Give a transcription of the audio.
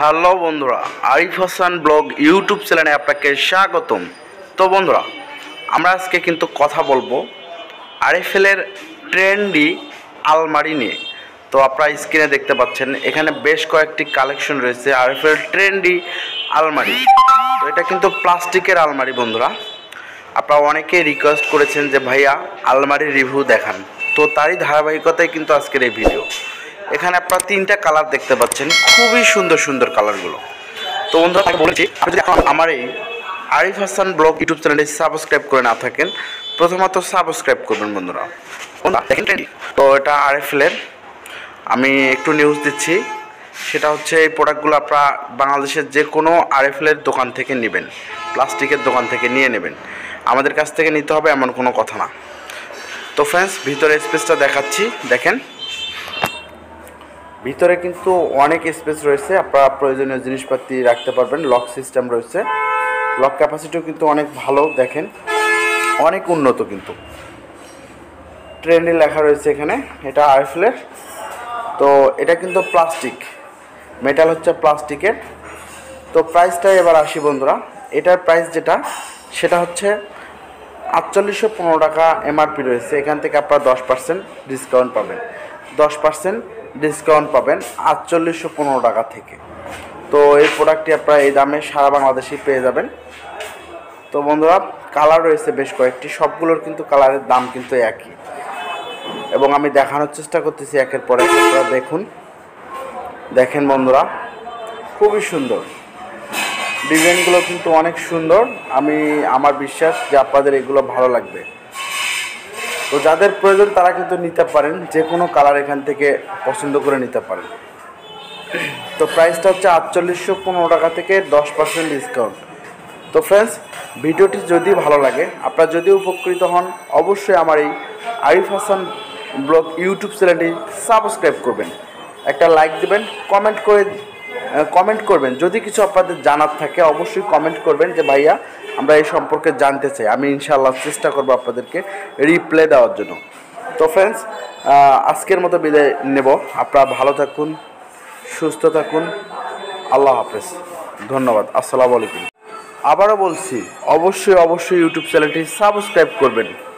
Hello বন্ধুরা, Arif Hasan blog YouTube চ্যানেলে আপনাকে স্বাগতম। তো বন্ধুরা, আমরা আজকে কিন্তু কথা বলবো আরএফএলের ট্রেন্ডি আলমারি নিয়ে। তো আপনারা স্ক্রিনে দেখতে পাচ্ছেন এখানে বেশ কয়েকটি কালেকশন রয়েছে আরএফএল ট্রেন্ডি আলমারি। তো এটা কিন্তু প্লাস্টিকের আলমারি। বন্ধুরা, আপনারা অনেকে রিকোয়েস্ট করেছেন যে ভাইয়া আলমারির রিভিউ দেখান, তো তারই ধারাবাহিকতায় কিন্তু আজকের এই ভিডিও। এখানে আপনারা তিনটা কালার দেখতে পাচ্ছেন, খুবই সুন্দর সুন্দর কালারগুলো। তো বন্ধুরা, আমি বলেছি আপনি যদি আমার এই আরিফ হাসান ব্লগ ইউটিউব চ্যানেলটি সাবস্ক্রাইব করে না থাকেন, প্রথমত সাবস্ক্রাইব করবেন। বন্ধুরা দেখেন ট্রেন্ডি, তো এটা আরএফএলের। আমি একটু নিউজ দিচ্ছি, সেটা হচ্ছে এই প্রোডাক্টগুলো আপনারা বাংলাদেশের যে কোনো আরএফএলের দোকান থেকে নেবেন, প্লাস্টিকের দোকান থেকে নিয়ে নেবেন, আমাদের কাছ থেকে নিতে হবে এমন কোনো কথা না। তো ফ্রেন্ডস, ভিতরে স্পেসটা দেখাচ্ছি। দেখেন ভিতরে কিন্তু অনেক স্পেস রয়েছে, আপনারা প্রয়োজনীয় জিনিসপাতি রাখতে পারবেন। লক সিস্টেম রয়েছে, লক ক্যাপাসিটিও কিন্তু অনেক ভালো। দেখেন অনেক উন্নত, কিন্তু ট্রেন্ডে লেখা রয়েছে এখানে। এটা আরএফএলের। তো এটা কিন্তু প্লাস্টিক, মেটাল হচ্ছে প্লাস্টিকের। তো প্রাইসটা এবার আসি বন্ধুরা। এটার প্রাইস যেটা, সেটা হচ্ছে 4815 টাকা এমআরপি রয়েছে। এখান থেকে আপনারা 10% ডিসকাউন্ট পাবেন, 10% ডিসকাউন্ট পাবেন 4815 টাকা থেকে। তো এই প্রোডাক্টটি আপনারা এই দামে সারা বাংলাদেশে পেয়ে যাবেন। তো বন্ধুরা, কালার রয়েছে বেশ কয়েকটি, সবগুলোর কিন্তু কালারের দাম কিন্তু একই, এবং আমি দেখানোর চেষ্টা করতেছি একের পরে। আপনারা দেখুন, দেখেন বন্ধুরা খুবই সুন্দর ডিজাইনগুলো কিন্তু অনেক সুন্দর। আমার বিশ্বাস যে আপনাদের এগুলো ভালো লাগবে। তো যাদের প্রয়োজন তারা কিন্তু নিতে পারেন, যে কোনো কালার এখান থেকে পছন্দ করে নিতে পারেন। তো প্রাইসটা হচ্ছে 4815 টাকা থেকে 10% ডিসকাউন্ট। তো ফ্রেন্ডস, ভিডিওটি যদি ভালো লাগে, আপনারা যদি উপকৃত হন, অবশ্যই আমার এই আরিফ হাসান ব্লগ ইউটিউব চ্যানেলটি সাবস্ক্রাইব করবেন, একটা লাইক দেবেন, কমেন্ট করবেন। যদি কিছু আপনাদের জানার থাকে অবশ্যই কমেন্ট করবেন যে ভাইয়া আমরা এই সম্পর্কে জানতে চাই। আমি ইনশাআল্লাহ চেষ্টা করবো আপনাদেরকে রিপ্লাই দেওয়ার জন্য। তো ফ্রেন্ডস, আজকের মতো বিদায় নেব। আপনারা ভালো থাকুন, সুস্থ থাকুন। আল্লাহ হাফেজ, ধন্যবাদ, আসসালামু আলাইকুম। আবারও বলছি, অবশ্যই ইউটিউব চ্যানেলটি সাবস্ক্রাইব করবেন।